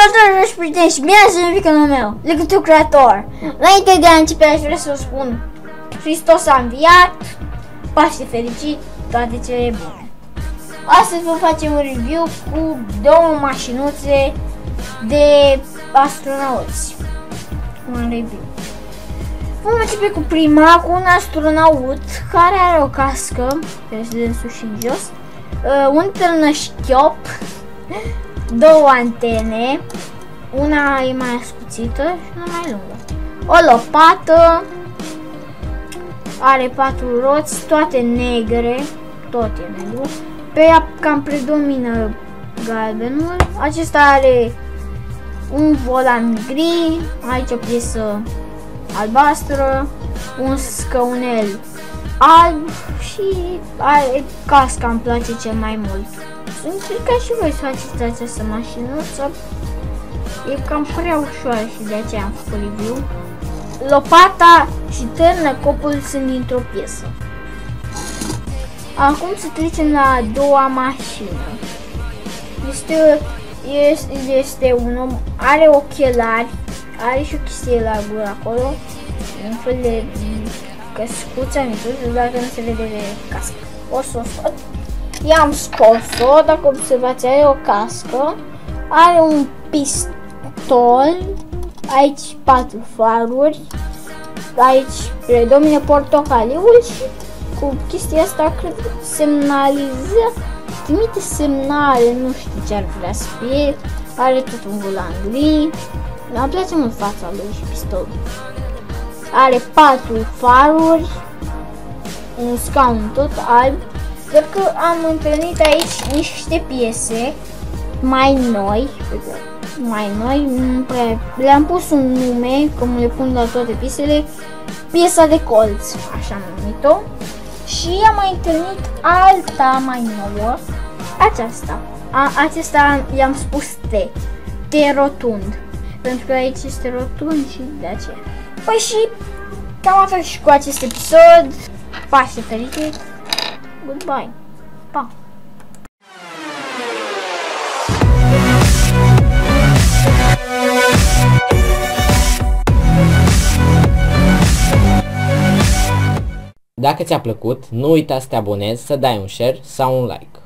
Salutare și prieteni, bine ați venit pe canalul meu, LEGO Teo Creator. Înainte de a începe, aș vrea să vă spun: Hristos a înviat, Paște fericit, toate cele bune. Astăzi vă facem un review cu două mașinuțe de astronauți. Un review. Vom începe cu prima, cu un astronaut care are o cască, care este de sus și jos, un târnășchiop, două antene, una e mai ascuțită și una mai lungă, o lopată, are patru roți, toate negre, tot e negru, pe ea cam predomină galbenul. Acesta are un volan gri, aici o piesă albastră, un scaunel alb și are casca, îmi place cel mai mult. Încercați și voi să faceți această mașinuță, e cam prea ușoară și de aceea am făcut review. Lopata și târnăcopul sunt dintr-o piesă. Acum să trecem la a doua mașină. Este un om, are ochelari, are și o chestie la gură acolo, un fel de căscuță micuță, dacă nu se vede de cască. O să o scot. I-am scos-o, dacă observați, are o cască, are un pistol, aici patru faruri, aici predomină portocaliul și cu chestia asta cred că semnalizează, trimite semnale, nu știu ce ar vrea să fie, are tot un volan gri, îmi place mult fața lui și pistolul. Are patru faruri, un scaun tot alb. Doar că am întâlnit aici niște piese mai noi, le-am pus un nume, cum le pun la toate piesele, piesa de colț, așa am numit-o. Și am mai întâlnit alta mai nouă, aceasta. Acesta i-am spus T rotund, pentru că aici este rotund și de aceea. Păi și cam atât și cu acest episod. Paște fericit! Goodbye. Pa. Dacă ți-a plăcut, nu uita să te abonezi, să dai un share sau un like.